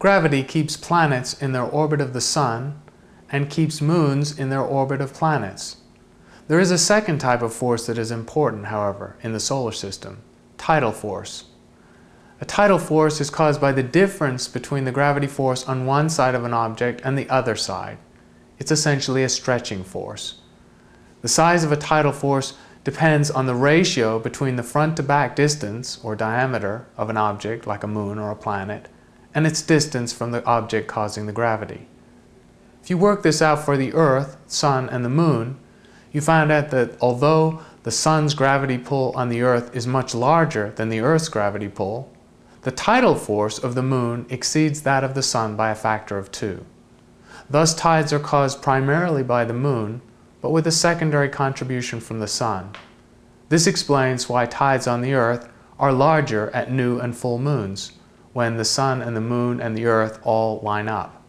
Gravity keeps planets in their orbit of the sun and keeps moons in their orbit of planets. There is a second type of force that is important, however, in the solar system: tidal force. A tidal force is caused by the difference between the gravity force on one side of an object and the other side. It's essentially a stretching force. The size of a tidal force depends on the ratio between the front to back distance or diameter of an object, like a moon or a planet, and its distance from the object causing the gravity. If you work this out for the Earth, Sun, and the Moon, you find out that although the Sun's gravity pull on the Earth is much larger than the Earth's gravity pull, the tidal force of the Moon exceeds that of the Sun by a factor of 2. Thus, tides are caused primarily by the Moon, but with a secondary contribution from the Sun. This explains why tides on the Earth are larger at new and full moons, when the Sun and the Moon and the Earth all line up.